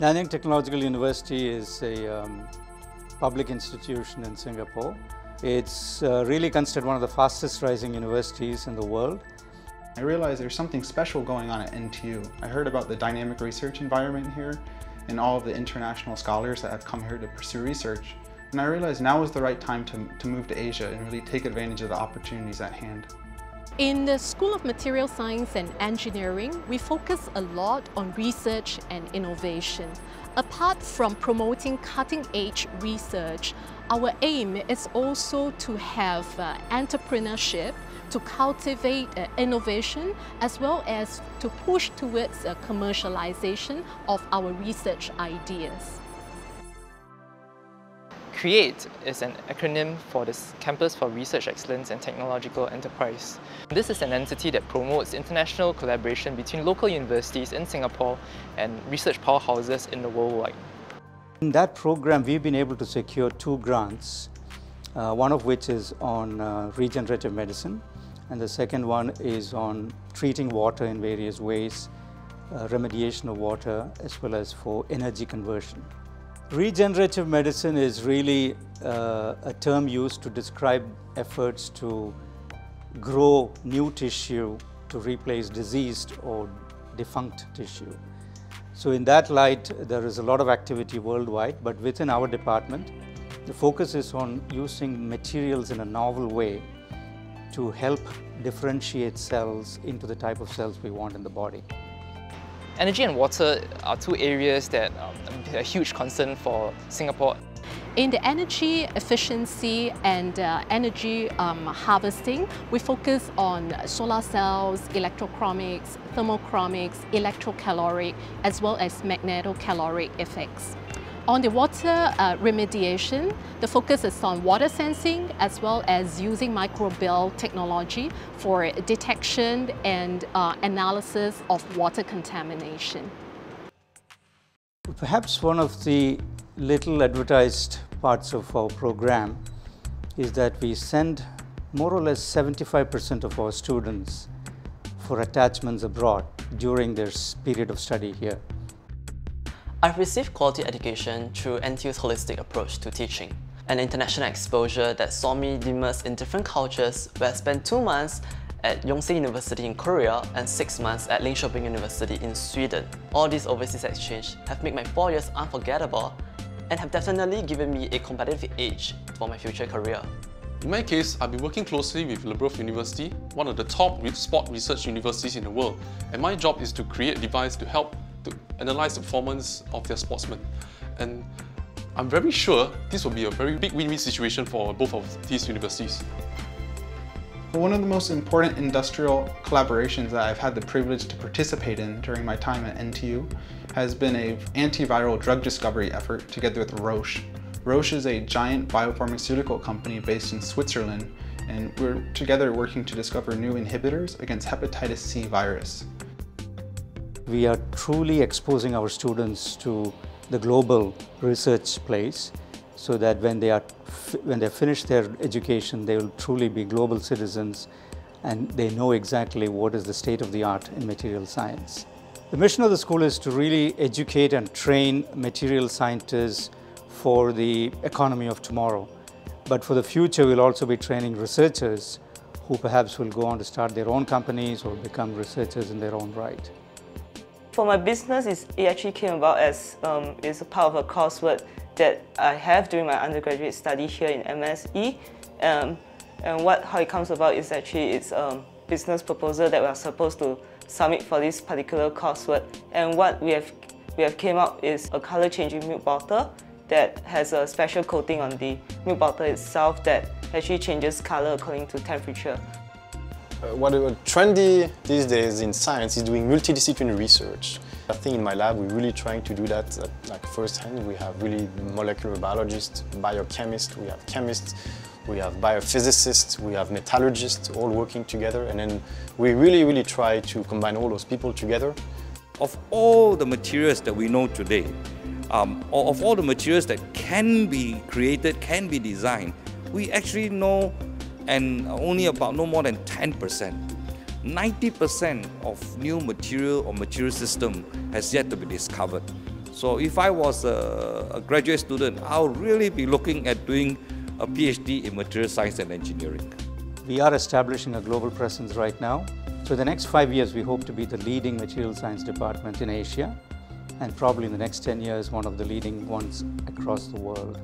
Nanyang Technological University is a public institution in Singapore. It's really considered one of the fastest rising universities in the world. I realized there's something special going on at NTU. I heard about the dynamic research environment here and all of the international scholars that have come here to pursue research. And I realized now is the right time to move to Asia and really take advantage of the opportunities at hand. In the School of Materials Science and Engineering, we focus a lot on research and innovation. Apart from promoting cutting-edge research, our aim is also to have entrepreneurship, to cultivate innovation, as well as to push towards commercialization of our research ideas. CREATE is an acronym for the Campus for Research Excellence and Technological Enterprise. This is an entity that promotes international collaboration between local universities in Singapore and research powerhouses in the worldwide. In that program, we've been able to secure 2 grants, one of which is on regenerative medicine, and the second one is on treating water in various ways, remediation of water, as well as for energy conversion. Regenerative medicine is really a term used to describe efforts to grow new tissue to replace diseased or defunct tissue. So in that light, there is a lot of activity worldwide, but within our department, the focus is on using materials in a novel way to help differentiate cells into the type of cells we want in the body. Energy and water are 2 areas that are a huge concern for Singapore. In the energy efficiency and energy harvesting, we focus on solar cells, electrochromics, thermochromics, electrocaloric, as well as magnetocaloric effects. On the water remediation, the focus is on water sensing as well as using microbial technology for detection and analysis of water contamination. Perhaps one of the little advertised parts of our program is that we send more or less 75% of our students for attachments abroad during their period of study here. I've received quality education through NTU's holistic approach to teaching, an international exposure that saw me immersed in different cultures, where I spent 2 months at Yonsei University in Korea and 6 months at Linköping University in Sweden. All these overseas exchanges have made my 4 years unforgettable and have definitely given me a competitive edge for my future career. In my case, I've been working closely with Aalborg University, one of the top sport research universities in the world, and my job is to create devices to help to analyse the performance of their sportsmen. And I'm very sure this will be a very big win-win situation for both of these universities. One of the most important industrial collaborations that I've had the privilege to participate in during my time at NTU has been an antiviral drug discovery effort together with Roche. Roche is a giant biopharmaceutical company based in Switzerland, and we're together working to discover new inhibitors against hepatitis C virus. We are truly exposing our students to the global research place so that when they finish their education, they will truly be global citizens and they know exactly what is the state of the art in material science. The mission of the school is to really educate and train material scientists for the economy of tomorrow. But for the future, we'll also be training researchers who perhaps will go on to start their own companies or become researchers in their own right. For my business, it actually came about as it's a part of a coursework that I have during my undergraduate study here in MSE. And how it comes about is actually it's a business proposal that we are supposed to submit for this particular coursework. And what we have came up is a color changing milk bottle that has a special coating on the milk bottle itself that actually changes color according to temperature. What is trendy these days in science is doing multidisciplinary research. I think in my lab we're really trying to do that like firsthand. We have really molecular biologists, biochemists, we have chemists, we have biophysicists, we have metallurgists all working together, and then we really try to combine all those people together. Of all the materials that we know today, of all the materials that can be created, can be designed, we actually know and only about no more than 10%. 90% of new material or material system has yet to be discovered. So if I was a graduate student, I'll really be looking at doing a PhD in material science and engineering. We are establishing a global presence right now. So in the next 5 years, we hope to be the leading material science department in Asia, and probably in the next 10 years, one of the leading ones across the world.